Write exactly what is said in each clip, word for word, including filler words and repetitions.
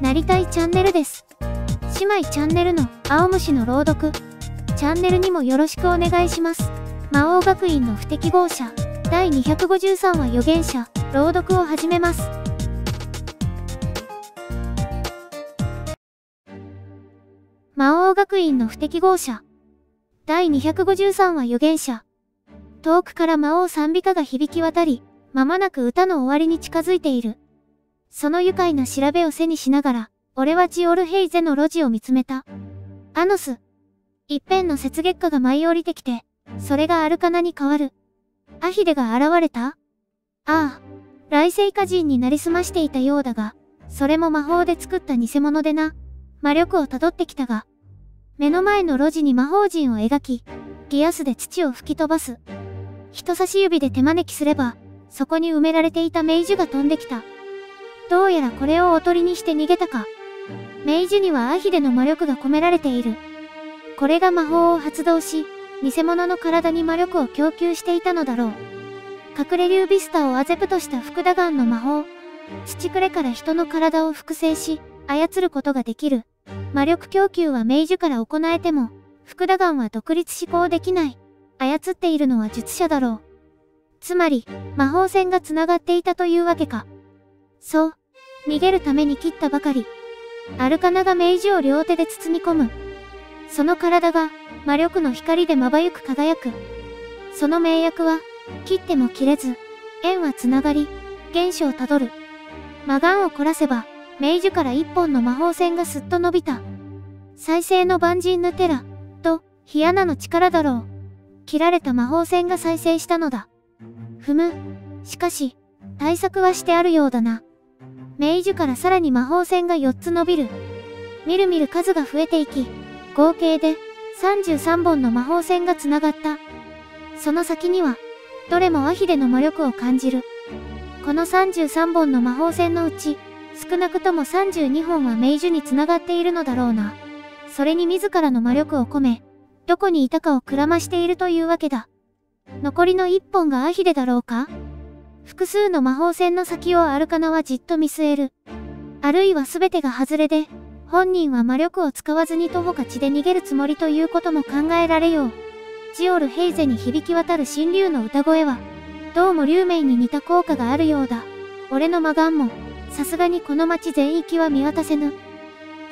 なりたいチャンネルです。姉妹チャンネルの青虫の朗読チャンネルにもよろしくお願いします。魔王学院の不適合者だいにひゃくごじゅうさんわ予言者朗読を始めます。魔王学院の不適合者だいにひゃくごじゅうさんわ予言者。遠くから魔王賛美歌が響き渡り、まもなく歌の終わりに近づいている。その愉快な調べを背にしながら、俺はジオルヘイゼの路地を見つめた。アノス。一辺の雪月花が舞い降りてきて、それがアルカナに変わる。アヒデが現れた？ああ、来世イカ人になりすましていたようだが、それも魔法で作った偽物でな。魔力を辿ってきたが、目の前の路地に魔法陣を描き、ギアスで土を吹き飛ばす。人差し指で手招きすれば、そこに埋められていたメイジュが飛んできた。どうやらこれをおとりにして逃げたか。メイジュにはアヒデの魔力が込められている。これが魔法を発動し、偽物の体に魔力を供給していたのだろう。隠れ竜ビスタをアゼプとした福ダガンの魔法。土くれから人の体を複製し、操ることができる。魔力供給はメイジュから行えても、福ダガンは独立施行できない。操っているのは術者だろう。つまり、魔法戦が繋がっていたというわけか。そう。逃げるために切ったばかり。アルカナがメイジュを両手で包み込む。その体が、魔力の光でまばゆく輝く。その名役は、切っても切れず、縁は繋がり、原始をたどる。魔眼を凝らせば、メイジュから一本の魔法線がすっと伸びた。再生の万人ヌテラ、と、ヒアナの力だろう。切られた魔法線が再生したのだ。ふむ。しかし、対策はしてあるようだな。メイジュからさらに魔法線がよっつ伸びる。みるみる数が増えていき、合計でさんじゅうさんぼんの魔法線が繋がった。その先には、どれもアヒデの魔力を感じる。このさんじゅうさんぼんの魔法線のうち、少なくともさんじゅうにほんはメイジュに繋がっているのだろうな。それに自らの魔力を込め、どこにいたかをくらましているというわけだ。残りのいっぽんがアヒデだろうか？複数の魔法線の先をアルカナはじっと見据える。あるいは全てが外れで、本人は魔力を使わずに徒歩か地で逃げるつもりということも考えられよう。ジオルヘイゼに響き渡る神竜の歌声は、どうも竜鳴に似た効果があるようだ。俺の魔眼も、さすがにこの町全域は見渡せぬ。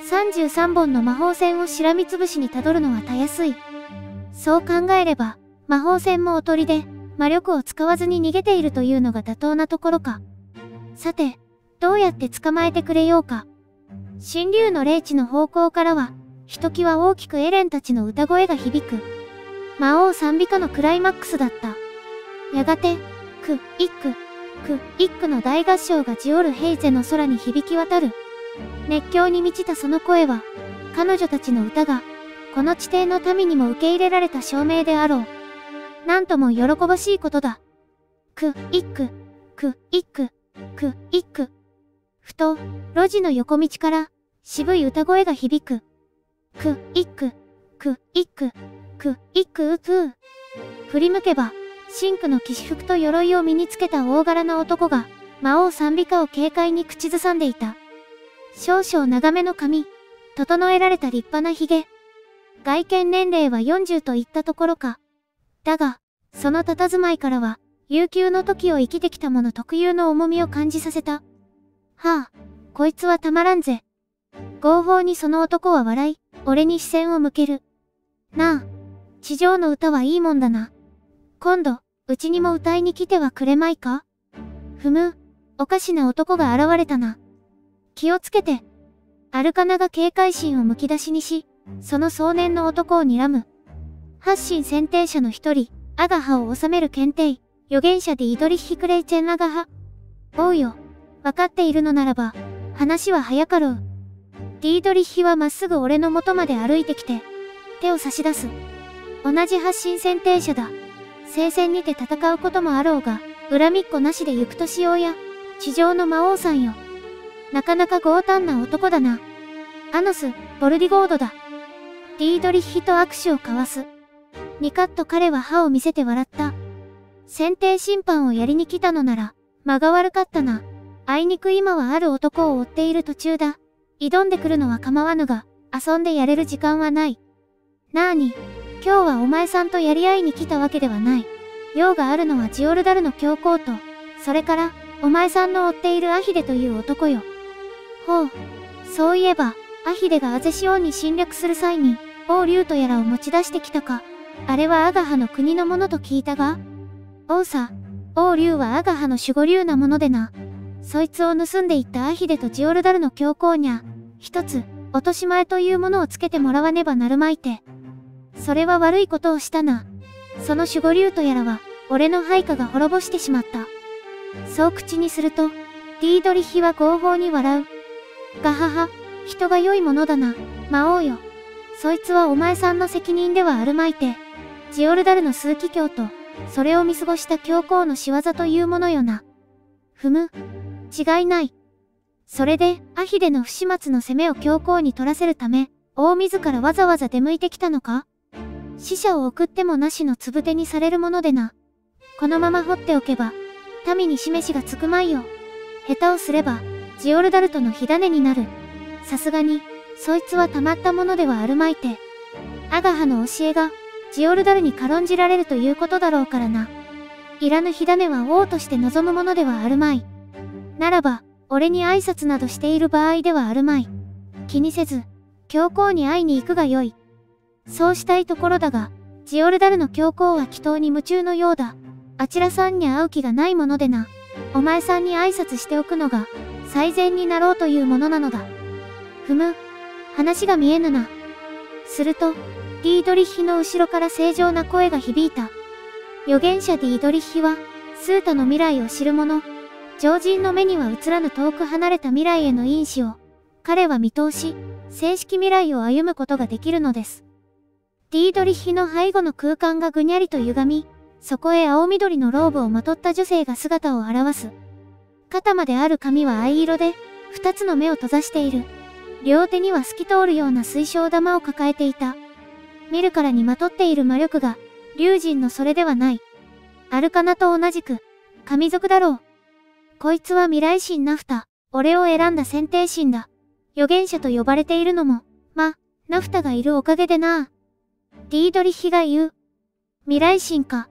さんじゅうさんぼんの魔法線をしらみつぶしにたどるのはたやすい。そう考えれば、魔法戦もおとりで、魔力を使わずに逃げているというのが妥当なところか。さて、どうやって捕まえてくれようか。神竜の霊地の方向からは、ひときわ大きくエレンたちの歌声が響く。魔王賛美歌のクライマックスだった。やがて、ク、イック、ク、イックの大合唱がジオルヘイゼの空に響き渡る。熱狂に満ちたその声は、彼女たちの歌が、この地底の民にも受け入れられた証明であろう。なんとも喜ばしいことだ。ク、イック、ク、イック、ク、イック。ふと、路地の横道から、渋い歌声が響く。ク、イック、ク、イック、ク、イック、ウプー。振り向けば、シンクの騎士服と鎧を身につけた大柄な男が、魔王賛美歌を軽快に口ずさんでいた。少々長めの髪、整えられた立派な髭。外見年齢はよんじゅうといったところか。だが、その佇まいからは、悠久の時を生きてきた者特有の重みを感じさせた。はあ、こいつはたまらんぜ。合法にその男は笑い、俺に視線を向ける。なあ、地上の歌はいいもんだな。今度、うちにも歌いに来てはくれまいか？ふむ、おかしな男が現れたな。気をつけて。アルカナが警戒心をむき出しにし、その壮年の男を睨む。八神選定者の一人、アガハを治める検定、預言者でイドリッヒクレイチェンアガハ。おうよ、わかっているのならば、話は早かろう。ディードリッヒはまっすぐ俺の元まで歩いてきて、手を差し出す。同じ八神選定者だ。聖戦にて戦うこともあろうが、恨みっこなしで行くとしようや、地上の魔王さんよ。なかなか強胆な男だな。アノス、ボルディゴードだ。ディードリッヒと握手を交わす。ニカッと彼は歯を見せて笑った。選定審判をやりに来たのなら、間が悪かったな。あいにく今はある男を追っている途中だ。挑んでくるのは構わぬが、遊んでやれる時間はない。なあに、今日はお前さんとやり合いに来たわけではない。用があるのはジオルダルの教皇と、それから、お前さんの追っているアヒデという男よ。ほう、そういえば、アヒデがアゼシオンに侵略する際に、王竜とやらを持ち出してきたか。あれはアガハの国のものと聞いたが。王さ、王竜はアガハの守護竜なものでな。そいつを盗んでいったアヒデとジオルダルの教皇にゃ、一つ、落とし前というものをつけてもらわねばなるまいて。それは悪いことをしたな。その守護竜とやらは、俺の配下が滅ぼしてしまった。そう口にすると、ディードリヒは合法に笑う。ガハハ、人が良いものだな、魔王よ。そいつはお前さんの責任ではあるまいて。ジオルダルの枢機卿と、それを見過ごした教皇の仕業というものよな。ふむ、違いない。それで、アヒデの不始末の攻めを教皇に取らせるため、王自らわざわざ出向いてきたのか？死者を送ってもなしのつぶてにされるものでな。このまま放っておけば、民に示しがつくまいよ。下手をすれば、ジオルダルとの火種になる。さすがに、そいつはたまったものではあるまいて。アガハの教えが、ジオルダルに軽んじられるということだろうからな。いらぬ火種は王として望むものではあるまい。ならば、俺に挨拶などしている場合ではあるまい。気にせず、教皇に会いに行くがよい。そうしたいところだが、ジオルダルの教皇は祈祷に夢中のようだ。あちらさんに会う気がないものでな。お前さんに挨拶しておくのが、最善になろうというものなのだ。ふむ、話が見えぬな。すると、ディードリッヒの後ろから正常な声が響いた。預言者ディードリッヒは、スータの未来を知る者。常人の目には映らぬ遠く離れた未来への因子を、彼は見通し、正式未来を歩むことができるのです。ディードリッヒの背後の空間がぐにゃりと歪み、そこへ青緑のローブをまとった女性が姿を現す。肩まである髪は藍色で、二つの目を閉ざしている。両手には透き通るような水晶玉を抱えていた。見るからにまとっている魔力が、竜神のそれではない。アルカナと同じく、神族だろう。こいつは未来神ナフタ、俺を選んだ選定神だ。預言者と呼ばれているのも、ま、ナフタがいるおかげでな。ディードリヒが言う。未来神か。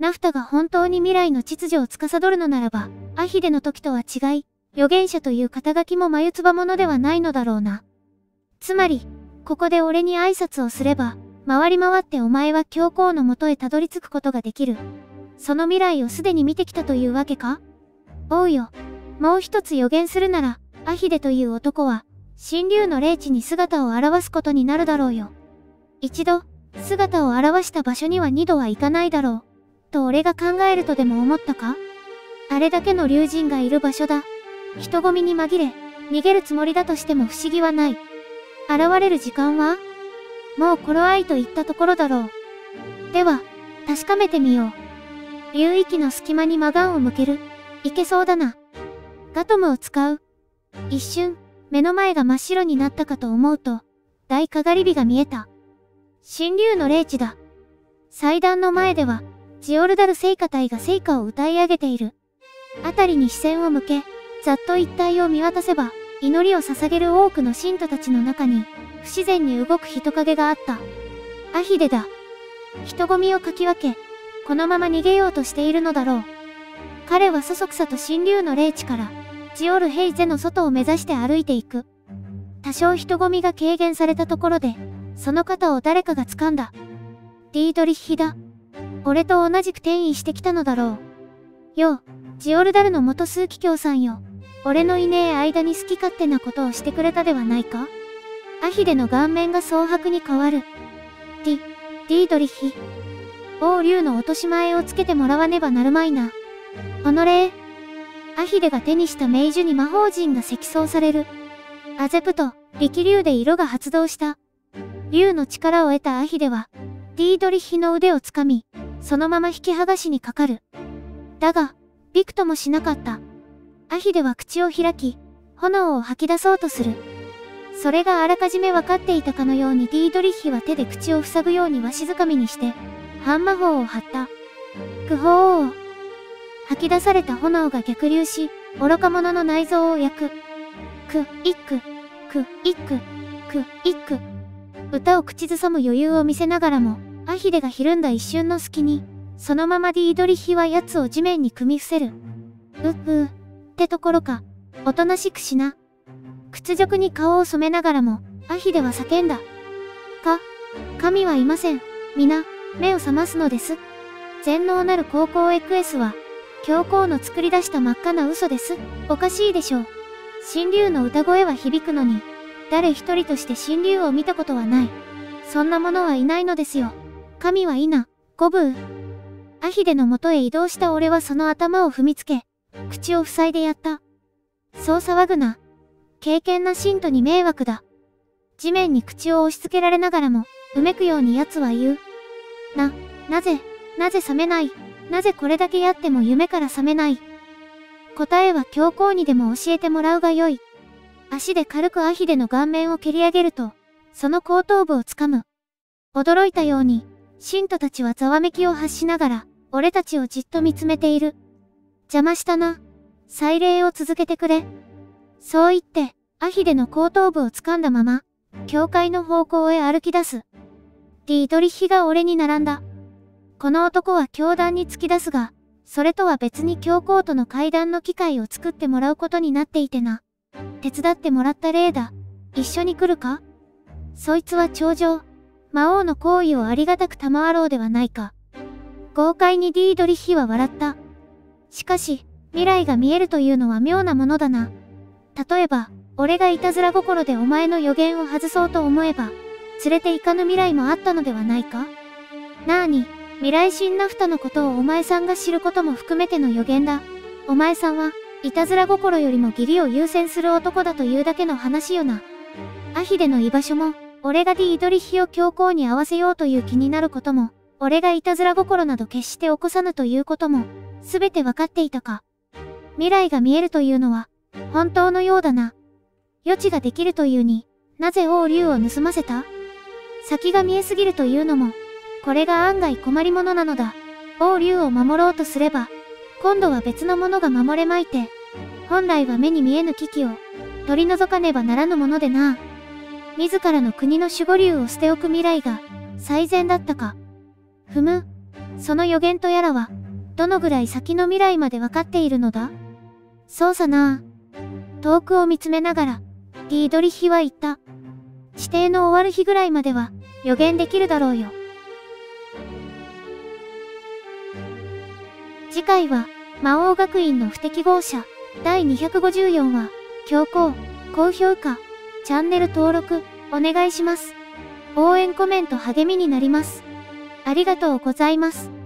ナフタが本当に未来の秩序を司るのならば、アヒデの時とは違い、預言者という肩書きも眉唾ものではないのだろうな。つまり、ここで俺に挨拶をすれば、回り回ってお前は教皇のもとへたどり着くことができる。その未来をすでに見てきたというわけか？おうよ。もう一つ予言するなら、アヒデという男は、神竜の霊地に姿を現すことになるだろうよ。一度、姿を現した場所には二度は行かないだろう。と俺が考えるとでも思ったか？あれだけの竜神がいる場所だ。人混みに紛れ、逃げるつもりだとしても不思議はない。現れる時間は？もう頃合いといったところだろう。では、確かめてみよう。流域の隙間に魔眼を向ける。いけそうだな。ガトムを使う。一瞬、目の前が真っ白になったかと思うと、大かがり火が見えた。神竜の霊地だ。祭壇の前では、ジオルダル聖歌隊が聖歌を歌い上げている。あたりに視線を向け、ざっと一帯を見渡せば、祈りを捧げる多くの信徒たちの中に、不自然に動く人影があった。アヒデだ。人混みをかき分け、このまま逃げようとしているのだろう。彼はそそくさと神竜の霊地から、ジオルヘイゼの外を目指して歩いていく。多少人混みが軽減されたところで、その肩を誰かが掴んだ。ディードリッヒだ。俺と同じく転移してきたのだろう。よう、ジオルダルの元枢機卿さんよ。俺のいねえ間に好き勝手なことをしてくれたではないか。アヒデの顔面が蒼白に変わる。ディ、ディードリヒ。王竜の落とし前をつけてもらわねばなるまいな。おのれ。アヒデが手にした命樹に魔法陣が積層される。アゼプト、力竜で色が発動した。竜の力を得たアヒデは、ディードリヒの腕をつかみ、そのまま引き剥がしにかかる。だが、びくともしなかった。アヒデは口を開き、炎を吐き出そうとする。それがあらかじめ分かっていたかのようにディードリッヒは手で口を塞ぐようにわしづかみにして、反魔法を張った。くほー。吐き出された炎が逆流し、愚か者の内臓を焼く。く、いっく。く、いく、く、いく。歌を口ずさむ余裕を見せながらも、アヒデがひるんだ一瞬の隙に、そのままディードリヒは奴を地面に組み伏せる。うっうー、ってところか、おとなしくしな。屈辱に顔を染めながらも、アヒデは叫んだ。か、神はいません。皆、目を覚ますのです。全能なる高校エクエスは、教皇の作り出した真っ赤な嘘です。おかしいでしょう。神竜の歌声は響くのに、誰一人として神竜を見たことはない。そんな者はいないのですよ。神はいな、ゴブー。アヒデの元へ移動した俺はその頭を踏みつけ、口を塞いでやった。そう騒ぐな。敬虔な信徒に迷惑だ。地面に口を押し付けられながらも、うめくように奴は言う。な、なぜ、なぜ覚めない。なぜこれだけやっても夢から覚めない。答えは教皇にでも教えてもらうがよい。足で軽くアヒデの顔面を蹴り上げると、その後頭部をつかむ。驚いたように、信徒たちはざわめきを発しながら、俺たちをじっと見つめている。邪魔したな。祭礼を続けてくれ。そう言って、アヒデの後頭部をつかんだまま、教会の方向へ歩き出す。ディードリヒが俺に並んだ。この男は教団に突き出すが、それとは別に教皇との会談の機会を作ってもらうことになっていてな。手伝ってもらった例だ。一緒に来るか？そいつは長女、魔王の行為をありがたく賜ろうではないか。豪快にディードリヒは笑った。しかし、未来が見えるというのは妙なものだな。例えば、俺がいたずら心でお前の予言を外そうと思えば、連れて行かぬ未来もあったのではないか？なあに、未来神ナフタのことをお前さんが知ることも含めての予言だ。お前さんは、いたずら心よりも義理を優先する男だというだけの話よな。アヒデの居場所も、俺がディードリヒを教皇に合わせようという気になることも、俺がいたずら心など決して起こさぬということも、すべてわかっていたか。未来が見えるというのは、本当のようだな。予知ができるというに、なぜ王竜を盗ませた？先が見えすぎるというのも、これが案外困りものなのだ。王竜を守ろうとすれば、今度は別のものが守れまいて、本来は目に見えぬ危機を取り除かねばならぬものでな。自らの国の守護竜を捨ておく未来が最善だったか。ふむ、その予言とやらは、どのぐらい先の未来までわかっているのだ？そうさな。遠くを見つめながら、ディードリヒは言った。地底の終わる日ぐらいまでは予言できるだろうよ。次回は、魔王学院の不適合者、だいにひゃくごじゅうよんわ、教皇、高評価、チャンネル登録、お願いします。応援コメント励みになります。ありがとうございます。